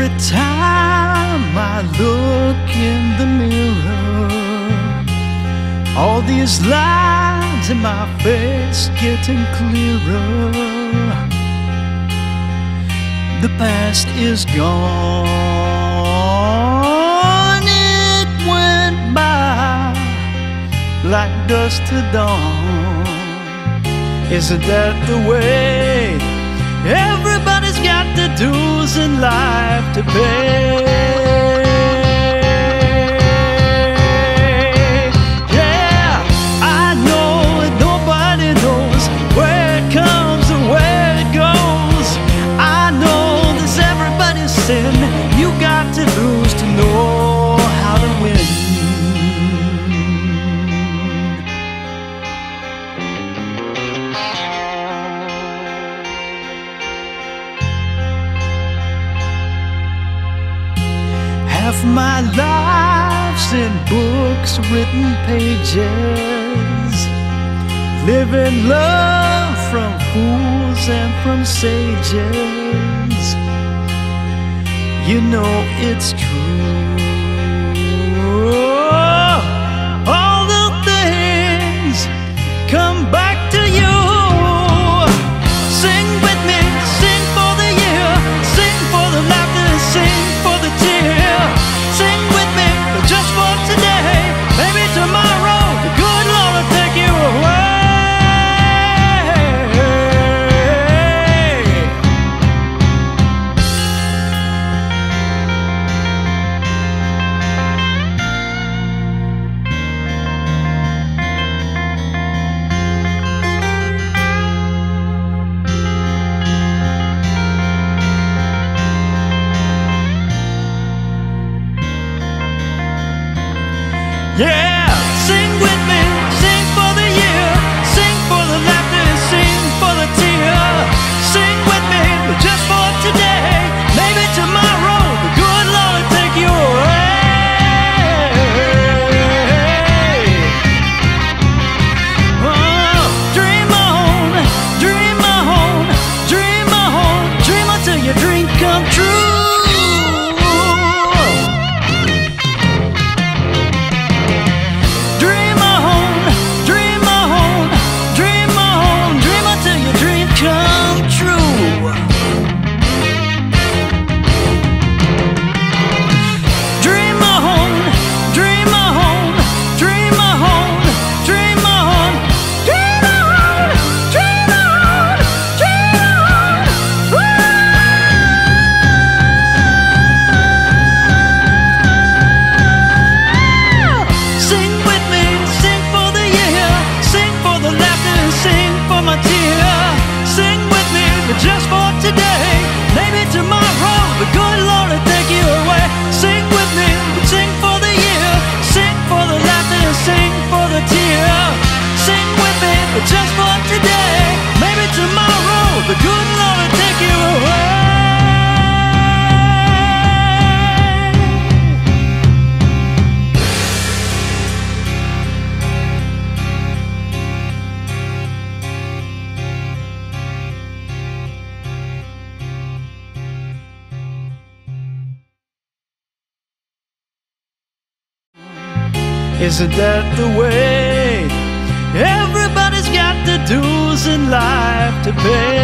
Every time I look in the mirror, all these lines in my face getting clearer. The past is gone. It went by like dust to dawn. Isn't that the way everybody's got the dues in life to pay? Yeah, I know that nobody knows where it comes and where it goes. I know this everybody's sin. You got to lose to know how to win. Half my life's in books, written pages, living love from fools and from sages. You know it's true. All the things come back to you. Sing with me, sing for the year, sing for the laughter, sing for the tears. Yeah, sing with me, sing for the year, sing for the laughter, sing for the tear. Sing with me, but just for today. Maybe tomorrow the good Lord will take you away. Oh, dream on, dream on, dream on, dream until your dream come true. Just for today, maybe tomorrow, the good Lord will take you away. Sing with me, sing for the year, sing for the laughter, sing for the tear. Sing with me, but just for today, maybe tomorrow, the good Lord will take you away. Isn't that the way everybody's got the dues in life to pay?